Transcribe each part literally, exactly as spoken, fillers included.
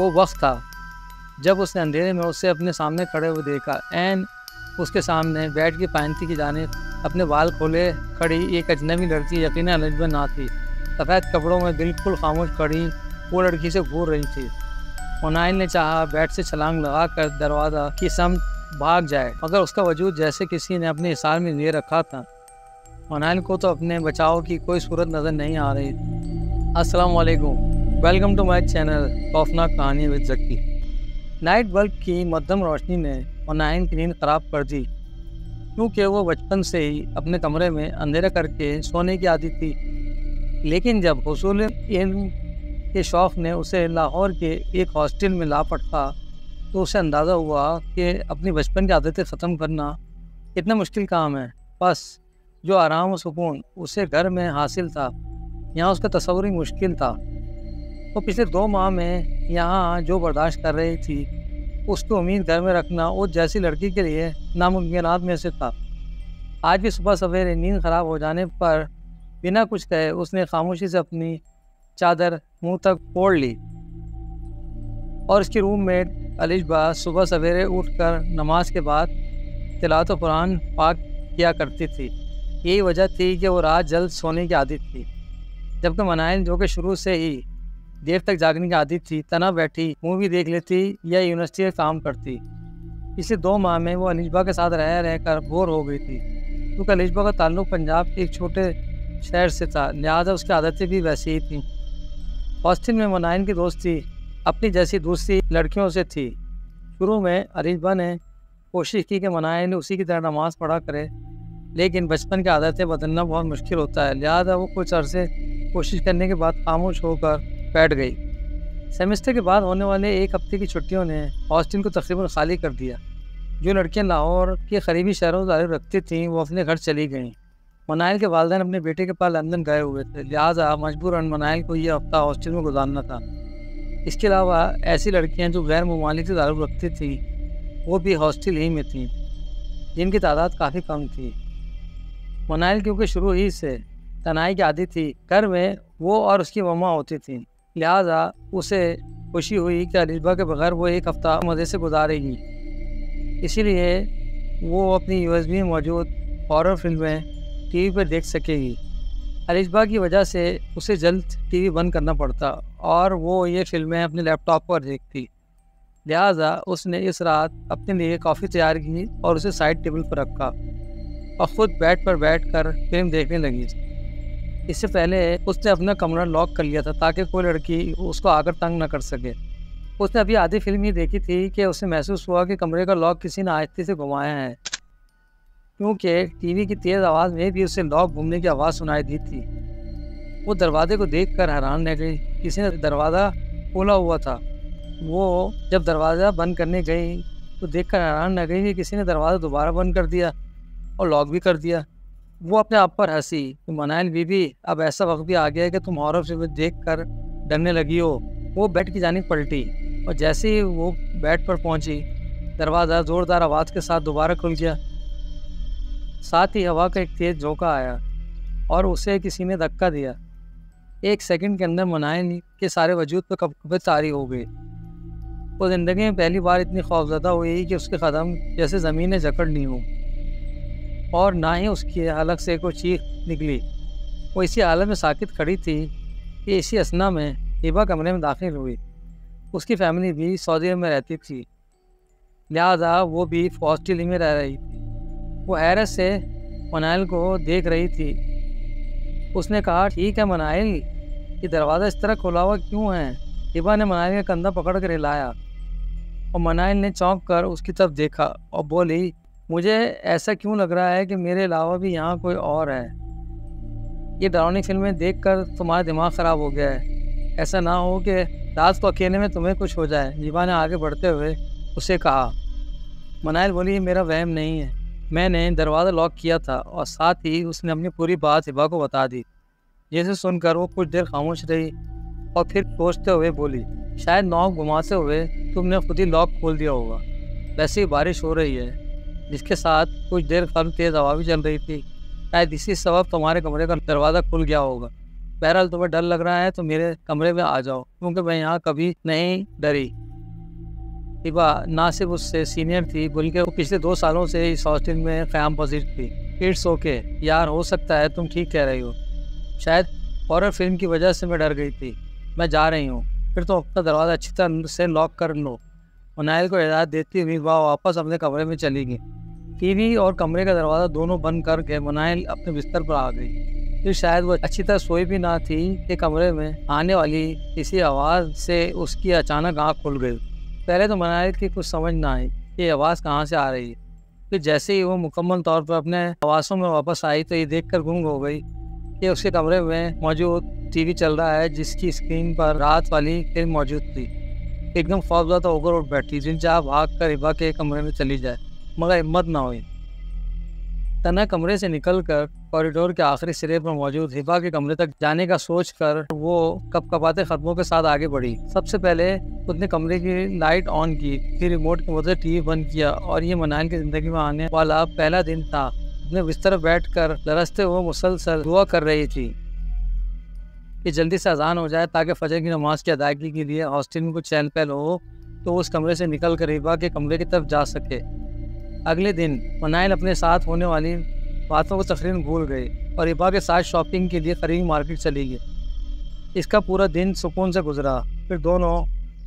वो वक्त था जब उसने अंधेरे में उससे अपने सामने खड़े हुए देखा। एन उसके सामने बेड की पायनती की जानिब अपने बाल खोले खड़ी एक अजनबी लड़की यकीनन अजनबी थी, सफ़ेद कपड़ों में बिल्कुल खामोश खड़ी वो लड़की से घूर रही थी। ओनाइन ने चाहा बेड से छलांग लगाकर दरवाज़ा की समत भाग जाए, मगर उसका वजूद जैसे किसी ने अपने हिसार में ले रखा था। ओनाइन को तो अपने बचाव की कोई सूरत नज़र नहीं आ रही। अस्सलाम वालेकुम, वेलकम टू माय चैनल खौफनाक कहानी विद ज़की। नाइट बल्ब की मध्यम रोशनी ने ओनाइन की नींद ख़राब कर दी, क्योंकि वो बचपन से ही अपने कमरे में अंधेरा करके सोने की आदि थी। लेकिन जब हुसूल के शौक़ ने उसे लाहौर के एक हॉस्टल में ला पटका तो उसे अंदाज़ा हुआ कि अपनी बचपन की आदतें ख़त्म करना इतना मुश्किल काम है। बस जो आराम और सुकून उसे घर में हासिल था यहाँ उसका तस्वुर ही मुश्किल था। वो पिछले दो माह में यहाँ जो बर्दाश्त कर रही थी उसको उम्मीद घर में रखना उस जैसी लड़की के लिए नामुमकिनात में से था। आज भी सुबह सवेरे नींद ख़राब हो जाने पर बिना कुछ कहे उसने खामोशी से अपनी चादर मुंह तक फोड़ ली और उसकी रूममेट अलिशबा सुबह सवेरे उठकर नमाज के बाद तिलावत कुरान पाक किया करती थी। यही वजह थी कि वो रात जल्द सोने की आदत थी, जबकि मनाइन जो कि शुरू से ही देर तक जागने की आदत थी तना बैठी मूवी देख लेती या यूनिवर्सिटी में काम करती। पिछले दो माह में वो अलिशबा के साथ रह रहकर बोर हो गई थी, क्योंकि अलिशबा का ताल्लुक पंजाब के एक छोटे शहर से था, लिहाजा उसकी आदतें भी वैसी ही थीं। हॉस्टल में मनाइन की दोस्ती अपनी जैसी दूसरी लड़कियों से थी। शुरू में अलिशबा ने कोशिश की कि मनाइन उसी की तरह नमाज़ पढ़ा करे, लेकिन बचपन की आदतें बदलना बहुत मुश्किल होता है, लिहाजा वो कुछ अरसे कोशिश करने के बाद खामोश होकर बैठ गई। सेमेस्टर के बाद होने वाले एक हफ्ते की छुट्टियों ने हॉस्टल को तकरीबन खाली कर दिया। जो लड़कियाँ लाहौर के क़रीबी शहरों से ताल्लुक़ रखती थीं वो अपने घर चली गईं। मनाइल के वालदैन अपने बेटे के पास लंदन गए हुए थे, लिहाजा मजबूरन मनाइल को यह हफ्ता हॉस्टल में गुजारना था। इसके अलावा ऐसी लड़कियां जो गैर ममालिक से ताल्लुक़ रखती थीं वो भी हॉस्टल ही में थीं, जिनकी तादाद काफ़ी कम थी। मनाइल क्योंकि शुरू ही से तनाई की आदी थी, घर में वो और उसकी ममा होती थी, लिहाजा उसे खुशी हुई कि अलिशबा के बगैर वो एक हफ़्ता मज़े से गुजारेगी। इसीलिए वो अपनी यू एस बी में मौजूद हॉरर फिल्में टीवी पर देख सकेगी। अलिशबा की वजह से उसे जल्द टीवी बंद करना पड़ता और वो ये फिल्में अपने लैपटॉप पर देखती, लिहाजा उसने इस रात अपने लिए कॉफ़ी तैयार की और उसे साइड टेबल पर रखा और ख़ुद बेड पर बैठकर फिल्म देखने लगी। इससे पहले उसने अपना कमरा लॉक कर लिया था ताकि कोई लड़की उसको आकर तंग न कर सके। उसने अभी आधी फिल्म ही देखी थी कि उसे महसूस हुआ कि कमरे का लॉक किसी ने आहिस्ते से घुमाया है, क्योंकि टीवी की तेज़ आवाज़ में भी उसे लॉक घूमने की आवाज़ सुनाई दी थी। वो दरवाजे को देखकर हैरान रह गई, किसी ने दरवाज़ा खोला हुआ था। वो जब दरवाज़ा बंद करने गई तो देखकर हैरान रह गई कि किसी ने दरवाज़ा दोबारा बंद कर दिया और लॉक भी कर दिया। वो अपने आप पर हंसी कि मनाइल बीबी अब ऐसा वक्त भी आ गया है कि तुम हॉरर फिल्म देख कर डरने लगी हो। वो बेड की जानिब पलटी और जैसे ही वो बेड पर पहुँची दरवाज़ा ज़ोरदार आवाज़ के साथ दोबारा खुल गया। साथ ही हवा का एक तेज़ झोंका आया और उसे किसी ने धक्का दिया। एक सेकंड के अंदर मनाइन के सारे वजूद पर कंपकंपी तारी हो गई। वो ज़िंदगी में पहली बार इतनी खौफज़दा हुई कि उसके कदम जैसे ज़मीन ने जकड़ ली हो और ना ही उसकी हलक से कोई चीख निकली। वो इसी हालत में साकित खड़ी थी कि इसी असना में हिबा कमरे में दाखिल हुई। उसकी फैमिली भी सऊदी अरब में रहती थी, लिहाजा वो भी हॉस्टल में रह रही थी। वो हैरत से मनाइल को देख रही थी। उसने कहा, ठीक है मनाइल, ये दरवाज़ा इस तरह खुला हुआ क्यों है? हिबा ने मनाइल का कंधा पकड़ कर हिलाया और मनाइल ने चौंक कर उसकी तरफ देखा और बोली, मुझे ऐसा क्यों लग रहा है कि मेरे अलावा भी यहाँ कोई और है? ये डरावनी फिल्में देखकर तुम्हारा दिमाग ख़राब हो गया है, ऐसा ना हो कि रात को अकेले में तुम्हें कुछ हो जाए, हिबा ने आगे बढ़ते हुए उसे कहा। मनाइल बोली, मेरा वहम नहीं है, मैंने दरवाज़ा लॉक किया था। और साथ ही उसने अपनी पूरी बात हिबा को बता दी। जैसे सुनकर वो कुछ देर खामोश रही और फिर सोचते हुए बोली, शायद नॉक घुमाते हुए तुमने खुद ही लॉक खोल दिया होगा। वैसे ही बारिश हो रही है, जिसके साथ कुछ देर कम तेज़ हवा भी चल रही थी, शायद इसी सबब तुम्हारे कमरे का दरवाज़ा खुल गया होगा। बहरहाल तुम्हें डर लग रहा है तो मेरे कमरे में आ जाओ, क्योंकि मैं यहाँ कभी नहीं डरी। हिबा ना सिर्फ उससे सीनियर थी बल्कि वो पिछले दो सालों से इस हॉस्टल में क़याम पजीर थी। इट्स ओके यार, हो सकता है तुम ठीक कह रही हो, शायद हॉरर फिल्म की वजह से मैं डर गई थी। मैं जा रही हूँ, फिर तुम अपना दरवाज़ा अच्छी तरह से लॉक कर लो। उनाइल को इजाज़त देती हुई वह वापस अपने कमरे में चली गई। टीवी और कमरे का दरवाज़ा दोनों बंद करके मुनाइल अपने बिस्तर पर आ गई। फिर शायद वह अच्छी तरह सोई भी ना थी कि कमरे में आने वाली किसी आवाज़ से उसकी अचानक आँख खुल गई। पहले तो मुनाइल की कुछ समझ ना आई कि आवाज़ कहाँ से आ रही है, फिर जैसे ही वो मुकम्मल तौर पर अपने आवासों में वापस आई तो ये देखकर गुंग हो गई कि उसके कमरे में मौजूद टीवी चल रहा है जिसकी स्क्रीन पर रात वाली फिल्म मौजूद थी। एकदम खौफजदा होकर उठ बैठी, जिनजा भाग कर हिबा के कमरे में चली जाए, मगर हिम्मत ना हुई। तना कमरे से निकलकर कॉरिडोर के आखिरी सिरे पर मौजूद हिबा के कमरे तक जाने का सोचकर वो कपकपाते कदमों के साथ आगे बढ़ी। सबसे पहले उसने कमरे की लाइट ऑन की, फिर रिमोट की मदद से टीवी बंद किया। और ये मुनाइल की ज़िंदगी में आने वाला पहला दिन था। उसने बिस्तर पर बैठकर लरसते हुए मुसलसल दुआ कर रही थी कि जल्दी से अजान हो जाए ताकि फजर की नमाज की अदायगी के लिए हॉस्टल में कुछ चहल पहल हो तो उस कमरे से निकल कर हिबा के कमरे की तरफ जा सके। अगले दिन मुनाइल अपने साथ होने वाली बातों को तकरीबन भूल गई और हिबा के साथ शॉपिंग के लिए करीबी मार्केट चली गई। इसका पूरा दिन सुकून से गुजरा। फिर दोनों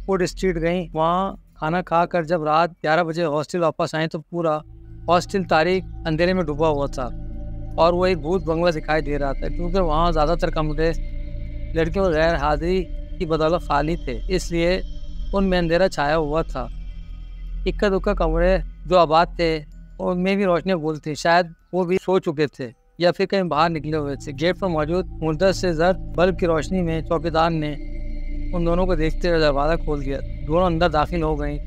फूड स्ट्रीट गईं। वहाँ खाना खाकर जब रात ग्यारह बजे हॉस्टल वापस आएँ तो पूरा हॉस्टल तारीख अंधेरे में डूबा हुआ था और वो एक भूत बंगला दिखाई दे रहा था, क्योंकि वहाँ ज़्यादातर कमरे लड़कियों की गैर हाजिरी की बदौलत खाली थे, इसलिए उनमें अंधेरा छाया हुआ था। इक्का दुक्का कमरे जो आबाद थे उनमें भी रोशनी गुल थी, शायद वो भी सो चुके थे या फिर कहीं बाहर निकले हुए थे। गेट पर मौजूद मुर्दा से जर्द बल्ब की रोशनी में चौकीदार ने उन दोनों को देखते हुए दरवाज़ा खोल दिया। दोनों अंदर दाखिल हो गईं,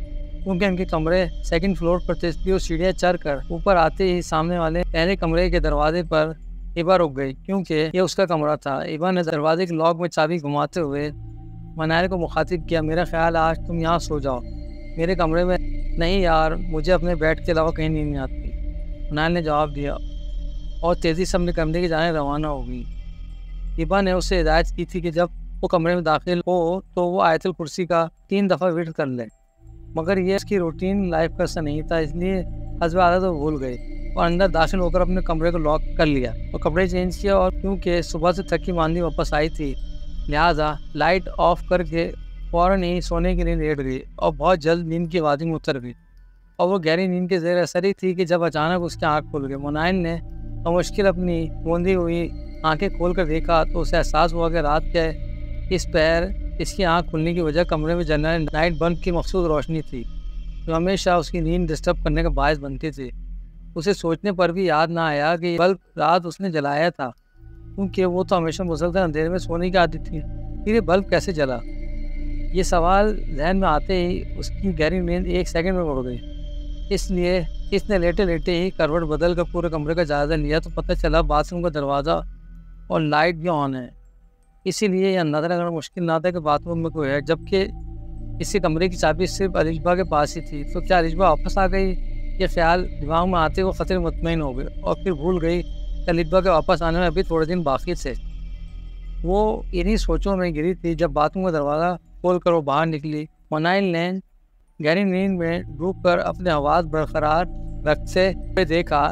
क्योंकि उनके कमरे सेकंड फ्लोर पर थे, इसलिए वो सीढ़ियाँ चढ़ कर ऊपर आते ही सामने वाले पहले कमरे के दरवाजे पर हिबा रुक गई, क्योंकि ये उसका कमरा था। हिबा ने दरवाजे के लॉक में चाबी घुमाते हुए मुनाइल को मुखातिब किया। मेरा ख्याल आज तुम यहाँ सो जाओ। मेरे कमरे में नहीं यार, मुझे अपने बेड के अलावा कहीं नींद नहीं आती, मुनाइल ने जवाब दिया और तेज़ी से अपने कमरे की जाने रवाना हो गई। हिबा ने उसे हिदायत की थी कि जब वो कमरे में दाखिल हो तो वो आयतुल कुर्सी का तीन दफ़ा विट कर ले, मगर यह उसकी रूटीन लाइफ का हिस्सा नहीं था, इसलिए हस्ब आदत वो भूल गई और अंदर दाखिल होकर अपने कमरे को लॉक कर लिया और कपड़े चेंज किया। और क्योंकि सुबह से थकी मांदी वापस आई थी, लिहाजा लाइट ऑफ करके फ़ौरन ही सोने के लिए लेट गई और बहुत जल्द नींद की वादी में उतर गई। और वो गहरी नींद के ज़ेर असर ही थी कि जब अचानक उसकी आँख खुल गई। मुनाइल ने मुश्किल अपनी बूंदी हुई आंखें खोल कर देखा तो उसे एहसास हुआ कि रात के इस पैर इसकी आँख खुलने की वजह कमरे में जनरल लाइट बल्ब की मखसूस रोशनी थी, जो हमेशा उसकी नींद डिस्टर्ब करने का बायस बनती थी। उसे सोचने पर भी याद ना आया कि बल्ब रात उसने जलाया था, क्योंकि वो तो हमेशा मुसलसल अंधेरे में सोने की आदत थी। फिर ये बल्ब कैसे जला, ये सवाल जहन में आते ही उसकी गहरी नींद एक सेकंड में उड़ गई। इसलिए इसने लेटे लेटे ही करवट बदल कर पूरे कमरे का जायज़ा लिया तो पता चला बाथरूम का दरवाज़ा और लाइट भी ऑन है, इसीलिए यह अंदाज़ा लगाना मुश्किल ना था कि बाथरूम में कोई है। जबकि इसी कमरे की चाबी सिर्फ अलिशबा के पास ही थी, तो क्या अलिशबा वापस आ गई? ये ख्याल दिमाग में आते वो ख़तरे मुतमईन हो गई और फिर भूल गई कि अलिशबा के वापस आने में अभी थोड़े दिन बाकी थे। वो इन्हीं सोचों में गिरी थी जब बाथरूम का दरवाज़ा खोल कर वो बाहर निकली। मुनाइल ने गहरी नींद में डूब कर अपने आवाज़ बरकरार रखते हुए देखा।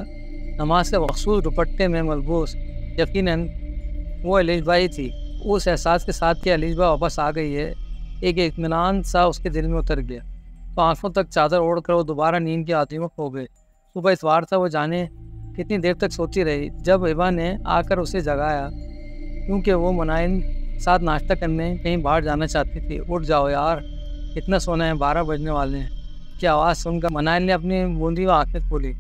नमाज के मखसूस दुपट्टे में मलबूस यकीनन वो अलिशबा ही थी। उस एहसास के साथ कि अलिशबा वापस आ गई है एक इत्मीनान सा उसके दिल में उतर गया, तो आंखों तक चादर ओढ़ कर वो दोबारा नींद की आदि में खो गई। सुबह इतवार था, वो जाने कितनी देर तक सोती रही जब हिबा ने आकर उसे जगाया, क्योंकि वो मुनाइल साथ नाश्ता करने कहीं बाहर जाना चाहती थी। उठ जाओ यार, इतना सोना है, बारह बजने वाले हैं कि आवाज़ सुनकर मुनाइल ने अपनी बूंदी व आंखें खोली।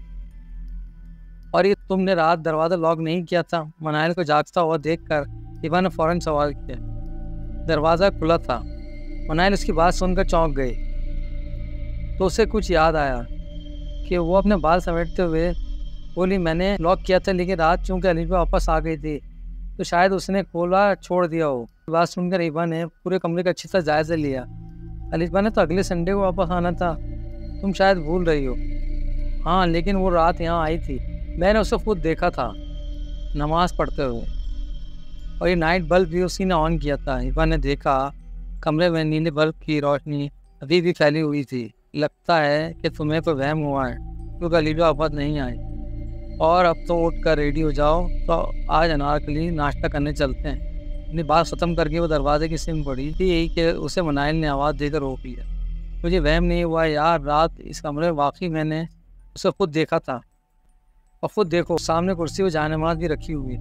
और ये तुमने रात दरवाज़ा लॉक नहीं किया था? मुनाइल को जागता हुआ देखकर हिबा ने फ़ौरन सवाल किया। दरवाज़ा खुला था। मुनाइल उसकी बात सुनकर चौंक गई तो उसे कुछ याद आया कि वो अपने बाल समेटते हुए बोली, मैंने लॉक किया था, लेकिन रात चूँकि अलिशबा वापस आ गई थी तो शायद उसने खोला छोड़ दिया हो। बात सुनकर हिबा ने पूरे कमरे का अच्छे से जायज़ा लिया। अलिशबा ने तो अगले संडे को वापस आना था, तुम शायद भूल रही हो। हाँ, लेकिन वो रात यहाँ आई थी, मैंने उसे खुद देखा था नमाज़ पढ़ते हुए। और ये नाइट बल्ब भी उसी ने ऑन किया था। हिबा ने देखा कमरे में नीले बल्ब की रोशनी अभी भी फैली हुई थी। लगता है कि तुम्हें तो वहम हुआ है, तो गलीबा वापस नहीं आई। और अब तो उठ कर रेडी हो जाओ, तो आज अनारकली नाश्ता करने चलते हैं। अपनी बात ख़त्म करके वो दरवाजे की सिम पड़ी थी कि उसे मनाइल ने आवाज़ देकर रोक लिया। मुझे वहम नहीं हुआ यार, रात इस कमरे में वाकई मैंने उसे खुद देखा था। और ख़ुद देखो, सामने कुर्सी पर जानमाज़ भी रखी हुई,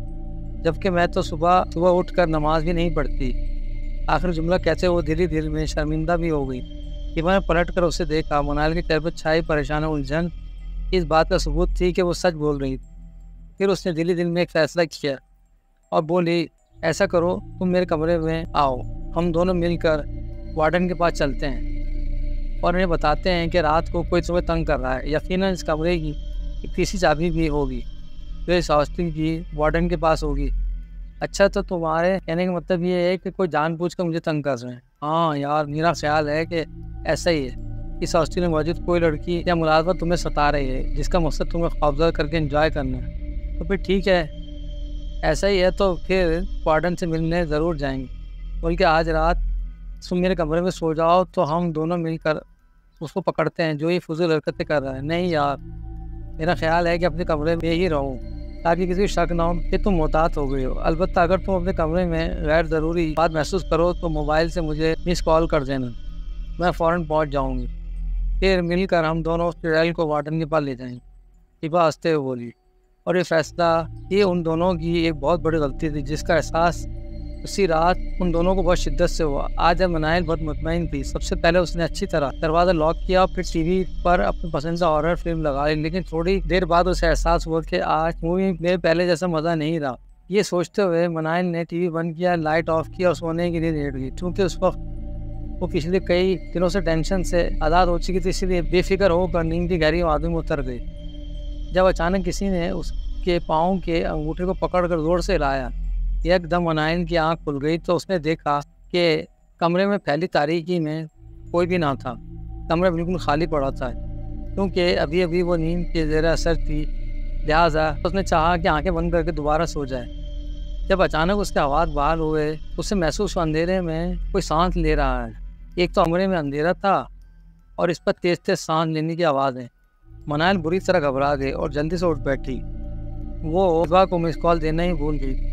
जबकि मैं तो सुबह सुबह उठकर नमाज भी नहीं पढ़ती। आखिर जुमला कहते वो धीरे धीरे में शर्मिंदा भी हो गई कि मैं पलट कर उसे देखा। मनाइल के चेहरे पर छाई परेशान उलझन इस बात का सबूत थी कि वो सच बोल रही थी। फिर उसने दिली दिल में एक फ़ैसला किया और बोली, ऐसा करो तुम मेरे कमरे में आओ, हम दोनों मिलकर वार्डन के पास चलते हैं और उन्हें बताते हैं कि रात को कोई तुम्हें तंग कर रहा है। यकीनन इस कमरे की एक तीसरी चाबी भी होगी जो इस हॉस्टल की वार्डन के पास होगी। अच्छा, तो तुम्हारे कहने का मतलब ये है कि कोई जानबूझकर मुझे तंग कर रहे हैं? हाँ यार, मेरा ख्याल है कि ऐसा ही है। इस हॉस्टल में मौजूद कोई लड़की या मुलाजमत तुम्हें सता रही है जिसका मकसद तुम्हें खौफजदा करके एंजॉय करना है। तो फिर ठीक है, ऐसा ही है तो फिर वार्डन से मिलने ज़रूर जाएंगे। बोल के आज रात तुम मेरे कमरे में सो जाओ, तो हम दोनों मिलकर उसको पकड़ते हैं जो ये फजूल हरकतें कर रहा है। नहीं यार, मेरा ख्याल है कि अपने कमरे में ही रहो ताकि किसी शक ना हो कि तुम मोहतात हो गई हो। अलबत्ता अगर तुम अपने कमरे में गैर ज़रूरी बात महसूस करो तो मोबाइल से मुझे मिस कॉल कर देना, मैं फ़ौरन पहुँच जाऊँगी। फिर मिलकर हम दोनों उस ट्रेल को वार्डन के पास ले जाएंगे। हिबा हंसते हुए बोली, और ये फ़ैसला ये उन दोनों की एक बहुत बड़ी गलती थी जिसका एहसास उसी रात उन दोनों को बहुत शिद्दत से हुआ। आज जब मनाइल बहुत मुतमईन थी, सबसे पहले उसने अच्छी तरह दरवाज़ा लॉक किया, फिर टीवी पर अपनी पसंदीदा हॉरर फिल्म लगा ली। लेकिन थोड़ी देर बाद उसे एहसास हुआ कि आज मूवी में पहले जैसा मज़ा नहीं रहा। ये सोचते हुए मनाइल ने टी वी बंद किया, लाइट ऑफ किया और सोने के लिए लेट गई। चूँकि उस वक्त वो पिछले कई दिनों से टेंशन से आज़ाद हो चुकी थी, इसलिए बेफिक्र होकर नींद की गहरी आदमी में उतर गई। जब अचानक किसी ने उसके पाँव के अंगूठे को पकड़कर जोर से हिलाया। एकदम मनाइन की आंख खुल गई तो उसने देखा कि कमरे में फैली तारीकी में कोई भी ना था। कमरा बिल्कुल खाली पड़ा था, क्योंकि अभी अभी वो नींद के ज़ेर असर थी। लिहाजा उसने चाहा कि आंखें बंद करके दोबारा सो जाए। जब अचानक उसके आवाज़ बहाल हुए, उसे महसूस हुआ अंधेरे में कोई सांस ले रहा है। एक तो कमरे में अंधेरा था और इस पर तेज़ तेज़ सांस लेने की आवाज़ें। मनाइल बुरी तरह घबरा गई और जल्दी से उठ बैठी। वो हिबा को मिस कॉल देना ही भूल गई।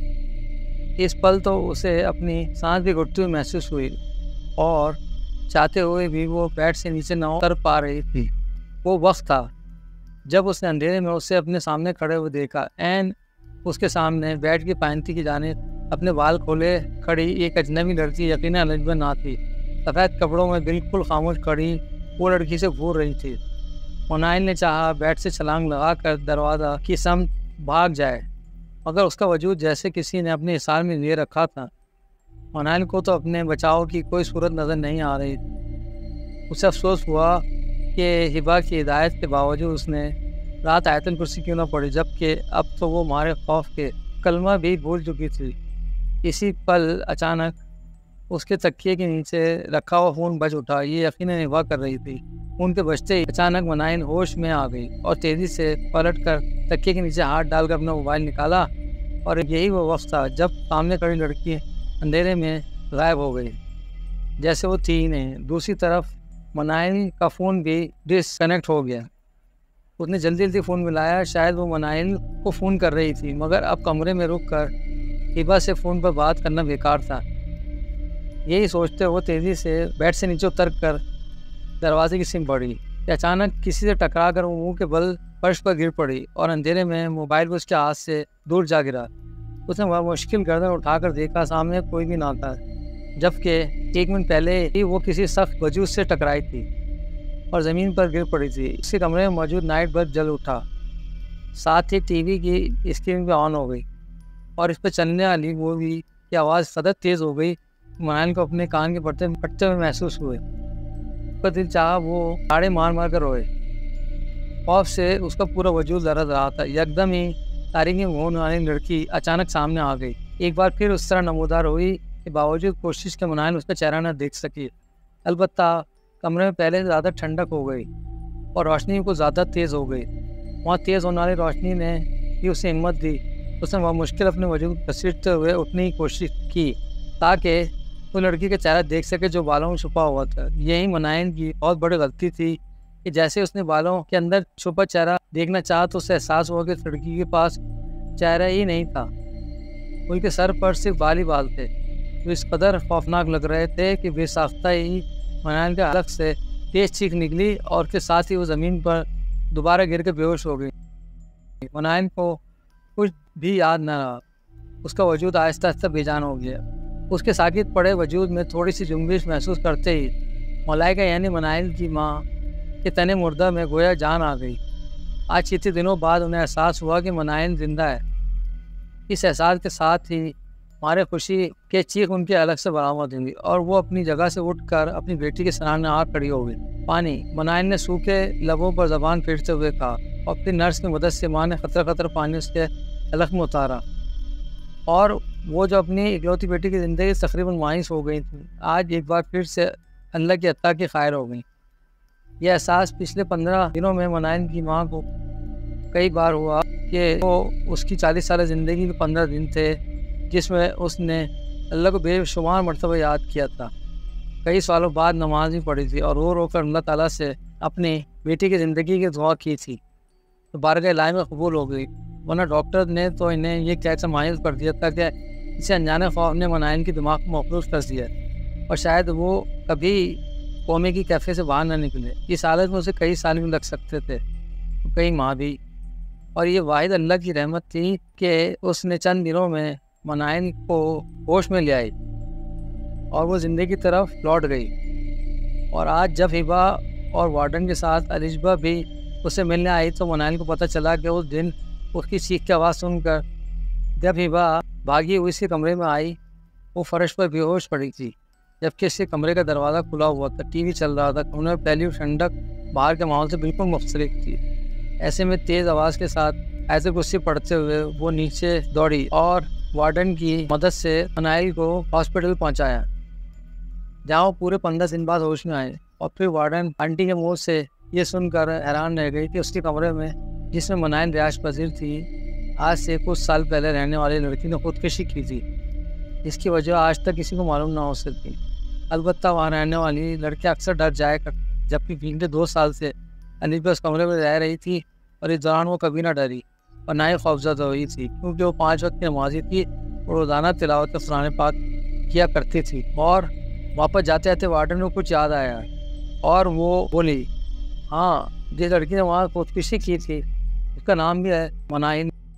इस पल तो उसे अपनी सांस भी घुटती हुई महसूस हुई और चाहते हुए भी वो बेड से नीचे ना उतर पा रही थी। वो वक्त था जब उसने अंधेरे में उसे अपने सामने खड़े हुए देखा। एन उसके सामने बेड की पैंती की जानेब अपने बाल खोले खड़ी एक अजनबी लड़की यकीनन अलजबन ना थी। सफ़ेद कपड़ों में बिल्कुल खामोश खड़ी वो लड़की से घूर रही थी। मनाइल ने चाहा बेड से छलांग लगाकर दरवाज़ा की समत भाग जाए, मगर उसका वजूद जैसे किसी ने अपने हिसार में ले रखा था। मनाइल को तो अपने बचाव की कोई सूरत नज़र नहीं आ रही थी। उसे अफसोस हुआ कि हिबा की हिदायत के बावजूद उसने रात आयतुल कुर्सी क्यों ना पड़ी, जबकि अब तो वो मारे खौफ के कलमा भी भूल चुकी थी। इसी पल अचानक उसके तकिए के नीचे रखा हुआ फ़ोन बज उठा। ये यकीनन हिबा कर रही थी। फ़ोन के बजते ही अचानक मनाइन होश में आ गई और तेज़ी से पलटकर तकिए के नीचे हाथ डालकर अपना मोबाइल निकाला। और यही वो वक्त था जब सामने खड़ी लड़की अंधेरे में गायब हो गई, जैसे वो थी ही नहीं। दूसरी तरफ मनाइन का फ़ोन भी डिसकनेक्ट हो गया। उसने जल्दी जल्दी फ़ोन मिलाया, शायद वो मनाइन को फ़ोन कर रही थी। मगर अब कमरे में रुक कर हिबा से फ़ोन पर बात करना बेकार था। यही सोचते हुए तेज़ी से बेड से नीचे उतर कर दरवाजे की सिम पड़ी। अचानक किसी से टकरा कर वो मुँह के बल फर्श पर गिर पड़ी और अंधेरे में मोबाइल को उसके हाथ से दूर जा गिरा। उसने वह मुश्किल गर्दन उठाकर देखा, सामने कोई भी ना था, जबकि एक मिनट पहले ही वो किसी सख्त वजूद से टकराई थी और ज़मीन पर गिर पड़ी थी। उसके कमरे में मौजूद नाइट बल्ब जल उठा, साथ ही टी वी की स्क्रीन भी ऑन हो गई और इस पर चलने वाली मूवी की आवाज़ सदत तेज़ हो गई। मनाइल को अपने कान के पड़ते फटते हुए महसूस हुए। उसका दिल चाहा वो ताड़े मार मार कर रोए। खौफ से उसका पूरा वजूद लरज़ रहा था। एकदम ही तारीखी मोहन वाली लड़की अचानक सामने आ गई। एक बार फिर उस तरह नमोदार हुई कि बावजूद कोशिश के मनाइल उसका चेहरा न देख सकी। अलबत्ता कमरे में पहले से ज़्यादा ठंडक हो गई और रोशनी को ज़्यादा तेज़ हो गई। वहाँ तेज़ होने वाली रोशनी ने भी उसे हिम्मत दी उसने वह मुश्किल अपने वजूद को घसीटते हुए उठने की कोशिश की ताकि वो लड़की का चेहरा देख सके जो बालों में छुपा हुआ था। यही मुनायन की बहुत बड़ी गलती थी कि जैसे उसने बालों के अंदर छुपा चेहरा देखना चाहा तो उसे एहसास हुआ कि लड़की के पास चेहरा ही नहीं था, उनके सर पर सिर्फ बाल ही बाल थे जो इस कदर खौफनाक लग रहे थे कि बेसाख्ता ही मुनायन के अलग से तेज चीख निकली और उसके साथ ही वो ज़मीन पर दोबारा गिर कर बेहोश हो गई। मुनायन को कुछ भी याद ना रहा, उसका वजूद आहिस्ता आहिस्ता बेजान हो गया। उसके साकित पड़े वजूद में थोड़ी सी जुम्बिश महसूस करते ही मलाइका यानी मुनायन की माँ के तने मुर्दा में गोया जान आ गई। आज इतने दिनों बाद उन्हें एहसास हुआ कि मुनायन जिंदा है। इस एहसास के साथ ही मारे खुशी के चीख उनके अलग से बरामद हुई और वो अपनी जगह से उठकर अपनी बेटी के सराहने आकर खड़ी हो गई। पानी, मुनायन ने सूखे लबों पर जबान फेरते हुए कहा और अपनी नर्स की मदद से माँ ने खतरा खतरा पानी उसके अलग में उतारा और वो जो अपनी इकलौती बेटी की ज़िंदगी तकरीबन मायूस हो गई थी, आज एक बार फिर से अल्लाह की अता की खैर हो गई। यह एहसास पिछले पंद्रह दिनों में मुनायन की माँ को कई बार हुआ कि वो उसकी चालीस साल ज़िंदगी के पंद्रह दिन थे जिसमें उसने अल्लाह को बेशुमार मरतबा याद किया था। कई सालों बाद नमाज भी पढ़ी थी और रो रो कर अल्लाह ताला से अपनी बेटी की ज़िंदगी की दुआ की थी तो बारगाह इलाही में कबूल हो गई, वरना डॉक्टर ने तो इन्हें यह कहकर मायूस कर दिया था कि इसे अनजाने खौफ ने मुनायन के दिमाग को मखलूस कर दिया और शायद वो कभी कौमे की कैफे से बाहर ना निकले। इस हालत में उसे कई साल भी लग सकते थे, कई माह भी। और ये वाहिद अल्लाह की रहमत थी कि उसने चंद दिनों में मुनायन को होश में ले आई और वो ज़िंदगी की तरफ लौट गई। और आज जब हिबा और वार्डन के साथ अलिजबा भी उसे मिलने आई तो मुनायन को पता चला कि उस दिन उसकी चीख की आवाज़ सुनकर जब हिबा भागी हुई इसके कमरे में आई, वो फर्श पर बेहोश पड़ी थी जबकि इसके कमरे का दरवाज़ा खुला हुआ था, टीवी चल रहा था। उन्हें पहली ठंडक बाहर के माहौल से बिल्कुल मुख्तलिफ थी। ऐसे में तेज़ आवाज़ के साथ ऐसे गुस्से पड़ते हुए वो नीचे दौड़ी और वार्डन की मदद से मुनायन को हॉस्पिटल पहुंचाया, जहां वो पूरे पंद्रह दिन बाद होश में आए। और फिर वार्डन आंटी के मुंह से ये सुनकर हैरान रह गई कि उसके कमरे में जिसमें मुनायन रिहाइश पजीर थी, आज से कुछ साल पहले रहने वाली लड़की ने खुदकुशी की थी जिसकी वजह आज तक किसी को मालूम ना हो सकी। अलबत्ता वहाँ रहने वाली लड़कियाँ अक्सर डर जाया करती, जबकि पिछले दो साल से अनिबा उस कमरे में रह रही थी और इस दौरान वो कभी ना डरी और ना ही खौफजदा हुई थी क्योंकि वो पाँच वक्त की नमाज़ी थी और रोज़ाना तिलावत कुरान पाक किया करती थी। और वापस जाते जाते वार्डन को कुछ याद आया और वो बोली, हाँ, जिस लड़की ने वहाँ खुदकुशी की थी उसका नाम भी है मुनायन।